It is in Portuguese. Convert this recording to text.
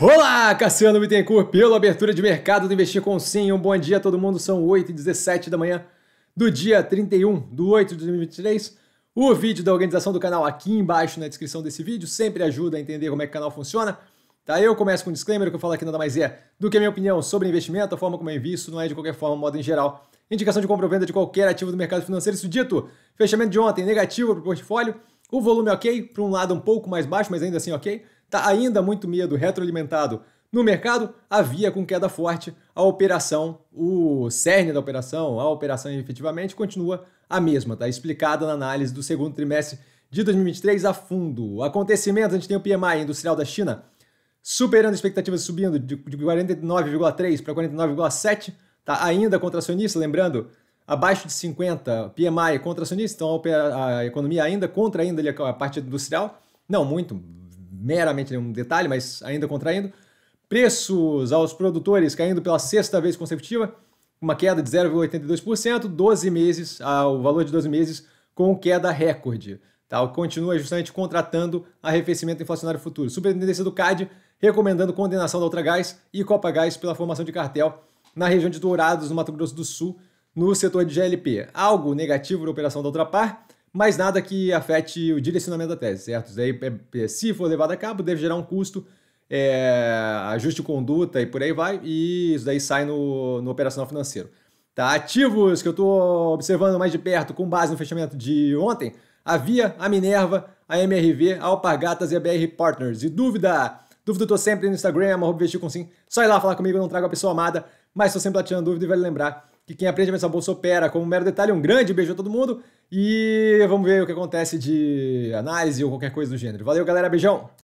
Olá, Cassiano Bittencourt, pela abertura de mercado do Investir com Sim. Um bom dia a todo mundo, são 8h17 da manhã do dia 31/08/2023. O vídeo da organização do canal aqui embaixo na descrição desse vídeo sempre ajuda a entender como é que o canal funciona. Tá? Eu começo com um disclaimer, que eu falo aqui nada mais é do que a minha opinião sobre investimento, a forma como eu invisto, não é de qualquer forma, modo em geral, indicação de compra ou venda de qualquer ativo do mercado financeiro. Isso dito, fechamento de ontem negativo para o portfólio, o volume ok, para um lado um pouco mais baixo, mas ainda assim ok. Tá ainda muito medo retroalimentado no mercado, a Via com queda forte, a operação, o cerne da operação, a operação efetivamente continua a mesma, tá explicada na análise do segundo trimestre de 2023 a fundo. Acontecimentos, a gente tem o PMI industrial da China superando expectativas, subindo de 49,3 para 49,7, tá ainda contracionista, lembrando, abaixo de 50, PMI contracionista, então a economia ainda contraindo ali a parte industrial, não muito, meramente um detalhe, mas ainda contraindo. Preços aos produtores caindo pela sexta vez consecutiva, uma queda de 0,82%, 12 meses, o valor de 12 meses com queda recorde. Tá? Continua justamente contratando arrefecimento inflacionário futuro. Superintendência do CADE recomendando condenação da Ultragás e Copagás pela formação de cartel na região de Dourados, no Mato Grosso do Sul, no setor de GLP. Algo negativo na operação da Ultrapar, mas nada que afete o direcionamento da tese, certo? Isso daí, se for levado a cabo, deve gerar um custo, ajuste de conduta e por aí vai, e isso daí sai no operacional financeiro. Tá? Ativos que eu estou observando mais de perto com base no fechamento de ontem, a Via, a Minerva, a MRV, a Alpargatas e a BR Partners. E dúvida eu estou sempre no Instagram, @investircomsim, só ir lá falar comigo, eu não trago a pessoa amada, mas estou sempre lá tirando dúvida e vale lembrar que quem aprende a pensar bolsa opera como um mero detalhe. Um grande beijo a todo mundo e vamos ver o que acontece de análise ou qualquer coisa do gênero. Valeu, galera. Beijão!